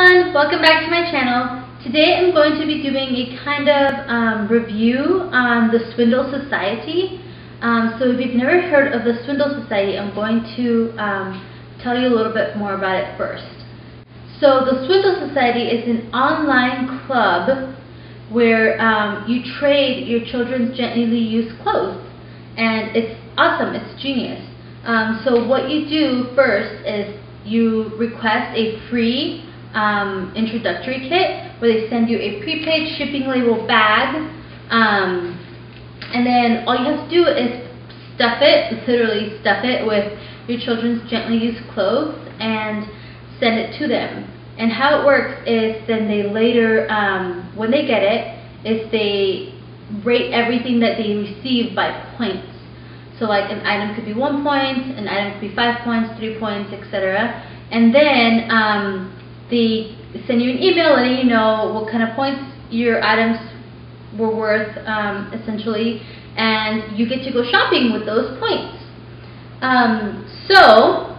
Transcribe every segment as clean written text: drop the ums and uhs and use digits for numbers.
everyone, welcome back to my channel. Today I'm going to be doing a kind of review on the Swoondle Society. So if you've never heard of the Swoondle Society, I'm going to tell you a little bit more about it first. So the Swoondle Society is an online club where you trade your children's gently used clothes, and it's awesome, it's genius. So what you do first is you request a free introductory kit where they send you a prepaid shipping label bag, and then all you have to do is stuff it, literally stuff it with your children's gently used clothes and send it to them. And how it works is then they later, when they get it, is they rate everything that they receive by points. So like an item could be 1 point, an item could be 5 points, 3 points, etc. And then they send you an email letting you know what kind of points your items were worth, essentially, and you get to go shopping with those points. So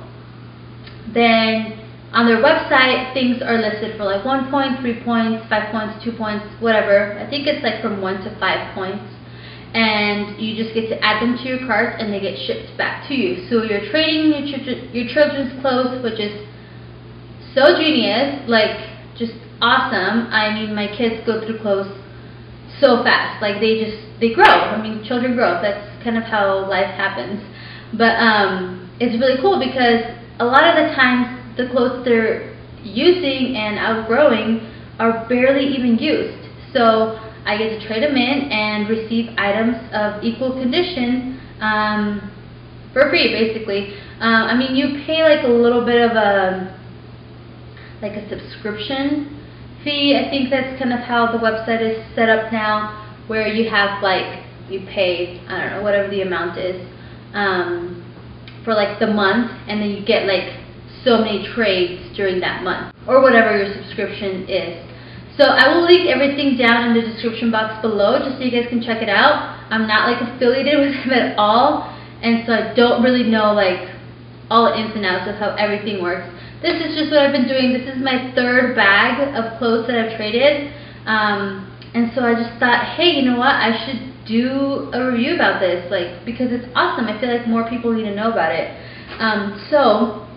then on their website, things are listed for like 1 point, 3 points, 5 points, 2 points, whatever. I think it's like from 1 to 5 points. And you just get to add them to your cart and they get shipped back to you. So you're trading your children's clothes, which is so genius, like just awesome. I mean, my kids go through clothes so fast, like they grow. I mean, children grow. That's kind of how life happens. But it's really cool because a lot of the times the clothes they're using and outgrowing are barely even used. So I get to trade them in and receive items of equal condition for free, basically. I mean, you pay like a little bit of a subscription fee. I think that's kind of how the website is set up now, where you have like, you pay, I don't know, whatever the amount is for like the month, and then you get like so many trades during that month or whatever your subscription is. So I will link everything down in the description box below just so you guys can check it out. I'm not like affiliated with them at all, and so I don't really know like all the ins and outs of how everything works. This is just what I've been doing. This is my third bag of clothes that I've traded, and so I just thought, hey, you know what? I should do a review about this, like, because it's awesome. I feel like more people need to know about it. So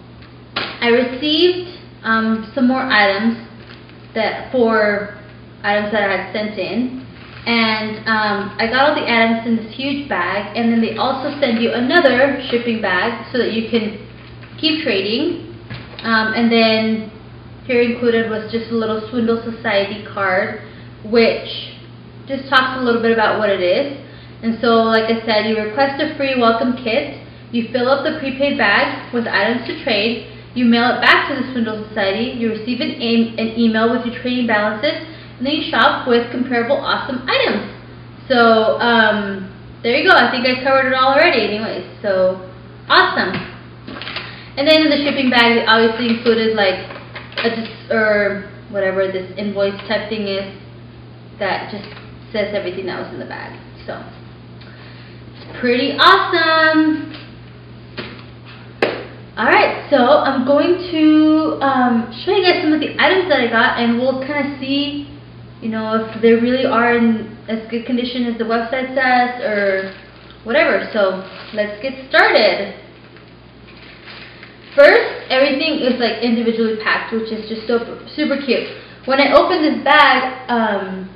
I received some more items. Four items that I had sent in, and I got all the items in this huge bag, and then they also send you another shipping bag so that you can keep trading, and then here included was just a little Swoondle Society card which just talks a little bit about what it is. And so like I said, you request a free welcome kit, you fill up the prepaid bag with items to trade, you mail it back to the Swoondle Society, you receive an email with your trading balances, and then you shop with comparable awesome items. So, there you go. I think I covered it all already anyways. So, awesome. And then in the shipping bag, they obviously included like, or whatever this invoice type thing is that just says everything that was in the bag. So, it's pretty awesome. Alright, so I'm going to show you guys some of the items that I got, and we'll kind of see, you know, if they really are in as good condition as the website says or whatever. So let's get started. First, everything is like individually packed, which is just so super cute. When I opened this bag,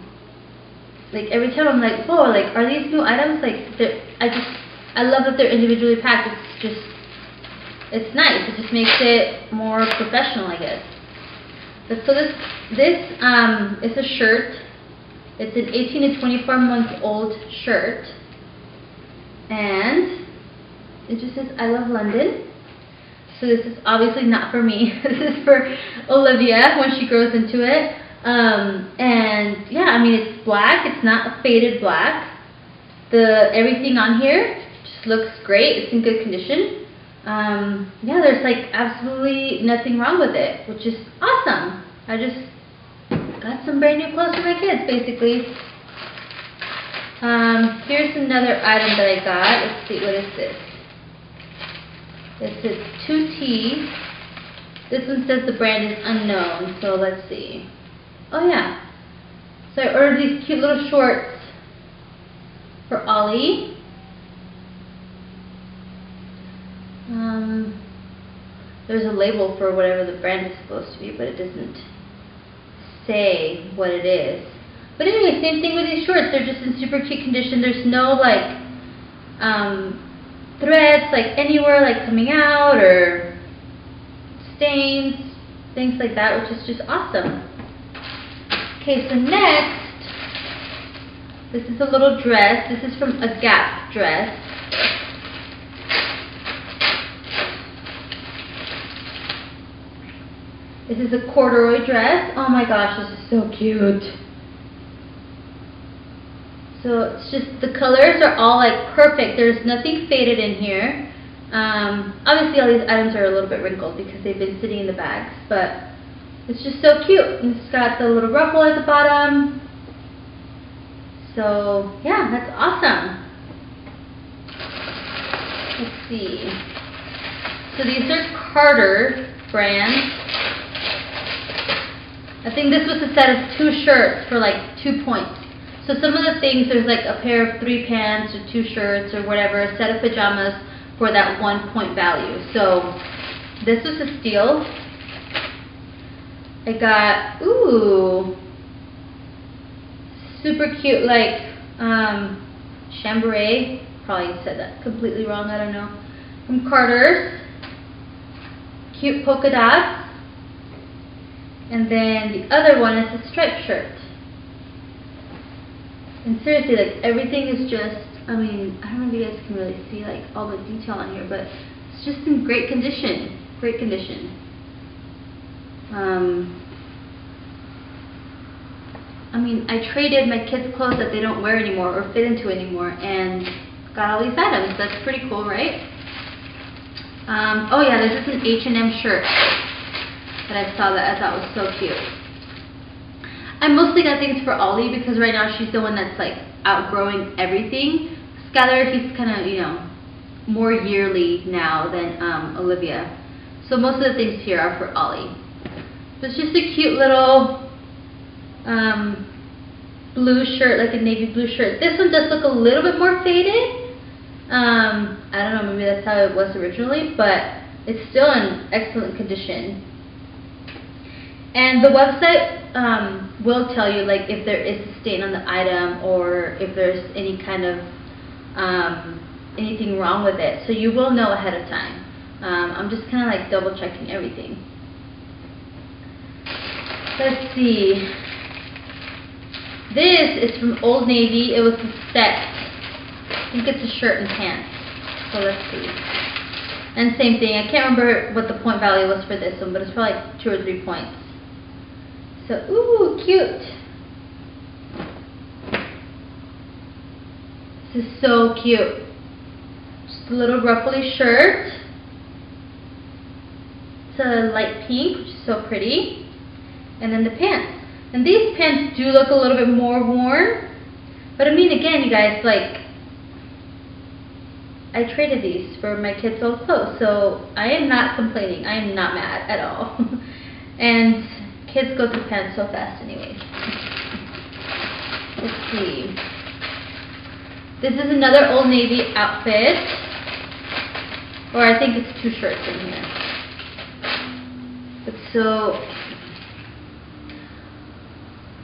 like every time I'm like, whoa, like, are these new items? Like, I love that they're individually packed. It's just, it's nice. It just makes it more professional, I guess. But so this is a shirt. It's an 18 to 24 month old shirt, and it just says "I love London." So this is obviously not for me. This is for Olivia when she grows into it. And yeah, I mean, it's black. It's not a faded black. Everything on here just looks great. It's in good condition. Yeah, there's like absolutely nothing wrong with it, which is awesome. I just got some brand new clothes for my kids, basically. Here's another item that I got. Let's see, what is this? It's a 2T This one says the brand is unknown, so let's see. Oh yeah. So I ordered these cute little shorts for Ollie. There's a label for whatever the brand is supposed to be, but it doesn't say what it is. But anyway, same thing with these shorts. They're just in super cute condition. There's no like threads like anywhere like coming out or stains, things like that, which is just awesome. Okay, so next, this is a little dress. This is from a Gap dress. This is a corduroy dress. Oh my gosh, this is so cute. So it's just the colors are all like perfect. There's nothing faded in here. Obviously all these items are a little bit wrinkled because they've been sitting in the bags, but it's just so cute. And it's got the little ruffle at the bottom. So yeah, that's awesome. Let's see. So these are Carter's brand. I think this was a set of 2 shirts for like 2 points. So some of the things, there's like a pair of 3 pants or 2 shirts or whatever, a set of pajamas for that 1 point value. So this was a steal. I got, ooh, super cute like chambray, probably said that completely wrong, I don't know, from Carter's. Cute polka dots. And then the other one is a striped shirt. And seriously, like everything is just, I mean, I don't know if you guys can really see like all the detail on here, but it's just in great condition. Great condition. I mean, I traded my kids' clothes that they don't wear anymore or fit into anymore and got all these items. That's pretty cool, right? Oh yeah, this is an H&M shirt that I saw that I thought was so cute. I mostly got things for Ollie because right now she's the one that's like outgrowing everything. Skylar, he's kind of, you know, more yearly now than Olivia. So most of the things here are for Ollie. But it's just a cute little blue shirt, like a navy blue shirt. This one does look a little bit more faded. I don't know, maybe that's how it was originally, but it's still in excellent condition. And the website will tell you like if there is a stain on the item or if there's any kind of anything wrong with it. So you will know ahead of time. I'm just kind of like double checking everything. Let's see. This is from Old Navy. It was a set. I think it's a shirt and pants. So let's see. And same thing. I can't remember what the point value was for this one, but it's probably like 2 or 3 points. So, ooh, cute. This is so cute. Just a little ruffly shirt. It's a light pink, which is so pretty. And then the pants. And these pants do look a little bit more worn. But I mean, again, you guys, like, I traded these for my kids' old clothes. So I am not complaining. I am not mad at all. And kids go through pants so fast anyways. Let's see. This is another Old Navy outfit. Or I think it's 2 shirts in here. But so,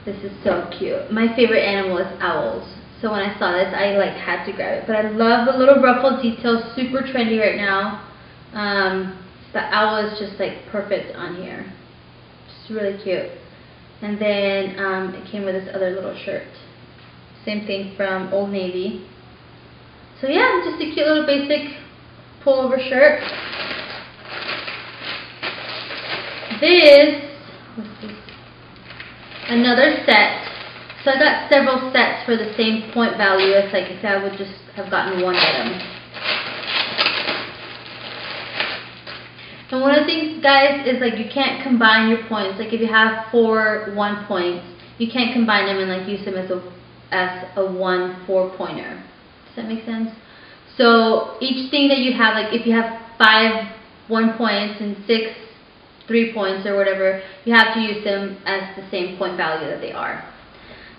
this is so cute. My favorite animal is owls. So when I saw this, I like had to grab it. But I love the little ruffle details. Super trendy right now. The owl is just like perfect on here. It's really cute. And then it came with this other little shirt. Same thing from Old Navy. So yeah, just a cute little basic pullover shirt. This, what's this? Another set. So I got several sets for the same point value as like if I would just have gotten one item. And one of the things, guys, is like you can't combine your points. Like if you have 4 1 points, you can't combine them and like use them as a 1 4 pointer. Does that make sense? So each thing that you have, like if you have 5 1 points and 6 3 points or whatever, you have to use them as the same point value that they are.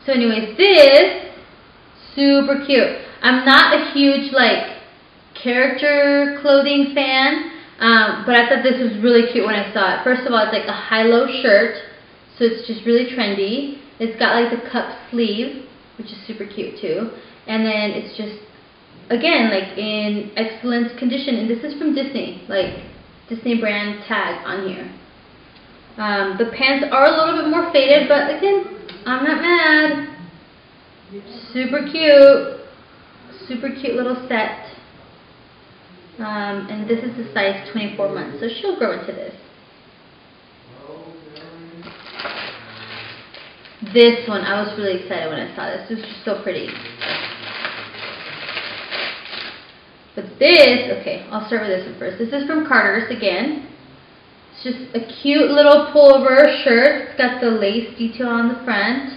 So anyways, this, super cute. I'm not a huge like character clothing fan, but I thought this was really cute when I saw it. First of all, it's like a high-low shirt, so it's just really trendy. It's got like the cup sleeve, which is super cute too. And then it's just, again, like in excellent condition. And this is from Disney, like Disney brand tag on here. The pants are a little bit more faded, but again, I'm not mad. Super cute little set. And this is the size 24 months, so she'll grow into this. This one, I was really excited when I saw this. This was just so pretty. But this, okay, I'll start with this one first. This is from Carter's again. It's just a cute little pullover shirt. It's got the lace detail on the front.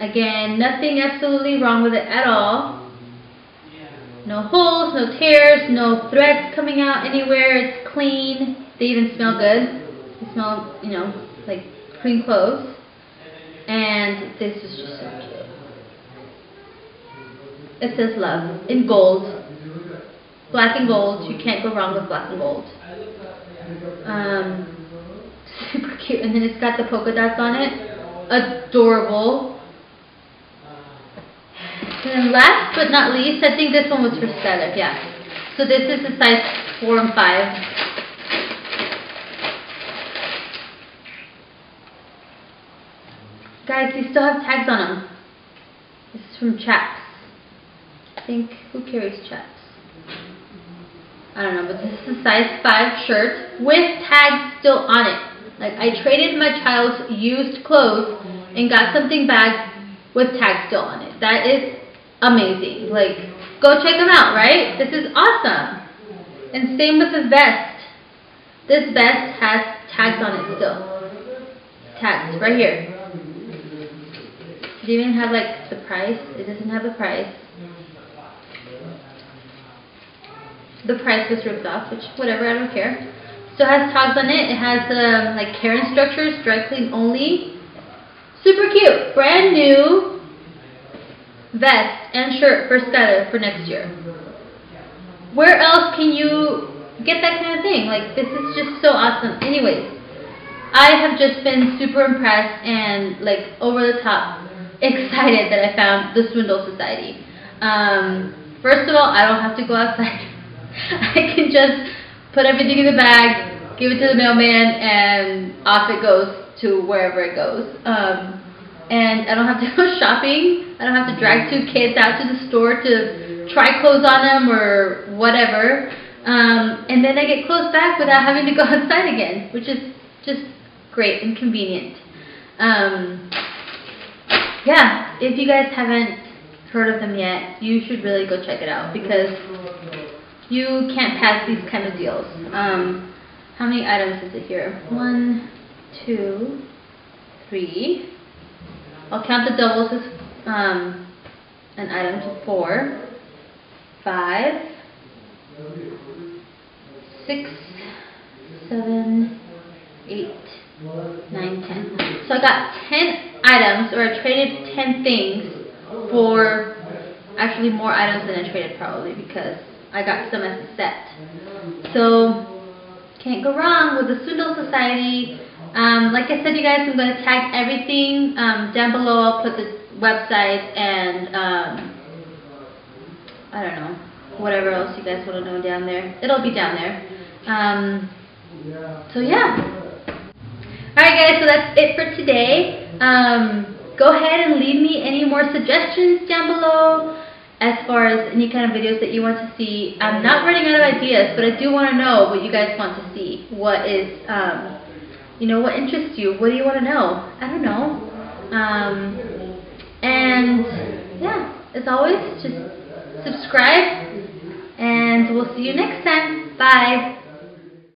Again, nothing absolutely wrong with it at all. No holes, no tears, no threads coming out anywhere. It's clean. They even smell good. They smell, you know, like clean clothes. And this is just so cute. It says love in gold, black and gold. You can't go wrong with black and gold. Super cute, and then it's got the polka dots on it. Adorable. And then last but not least, I think this one was for Stella. Yeah. So this is the size 4 and 5. Guys, these still have tags on them. This is from Chaps. I think, who carries Chaps? I don't know, but this is a size 5 shirt with tags still on it. Like, I traded my child's used clothes and got something back with tags still on it. That is amazing. Like, go check them out, right? This is awesome. And same with the vest. This vest has tags on it still. Tags, right here. Does it even have, like, the price? It doesn't have the price. The price was ripped off, which, whatever, I don't care. Still has tags on it. It has like care instructions, dry clean only. Super cute, brand new vest and shirt for Stella for next year. Where else can you get that kind of thing? Like, this is just so awesome. Anyways, I have just been super impressed and like over the top excited that I found the Swoondle Society. First of all, I don't have to go outside. I can just put everything in the bag, give it to the mailman, and off it goes to wherever it goes. And I don't have to go shopping. I don't have to drag 2 kids out to the store to try clothes on them or whatever. And then I get clothes back without having to go outside again, which is just great and convenient. Yeah, if you guys haven't heard of them yet, you should really go check it out because you can't pass these kind of deals. How many items is it here? 1, 2, 3. I'll count the doubles as an item, to 4, 5, 6, 7, 8, 9, 10. So I got 10 items, or I traded 10 things for actually more items than I traded probably because I got some as a set. So, can't go wrong with the Swoondle Society. Like I said, you guys, I'm going to tag everything down below. I'll put the website and, I don't know, whatever else you guys want to know down there. It'll be down there. So, yeah. Alright guys, so that's it for today. Go ahead and leave me any more suggestions down below as far as any kind of videos that you want to see. I'm not running out of ideas, but I do want to know what you guys want to see. What is, you know, what interests you? What do you want to know? I don't know. And yeah, as always, just subscribe, and we'll see you next time. Bye.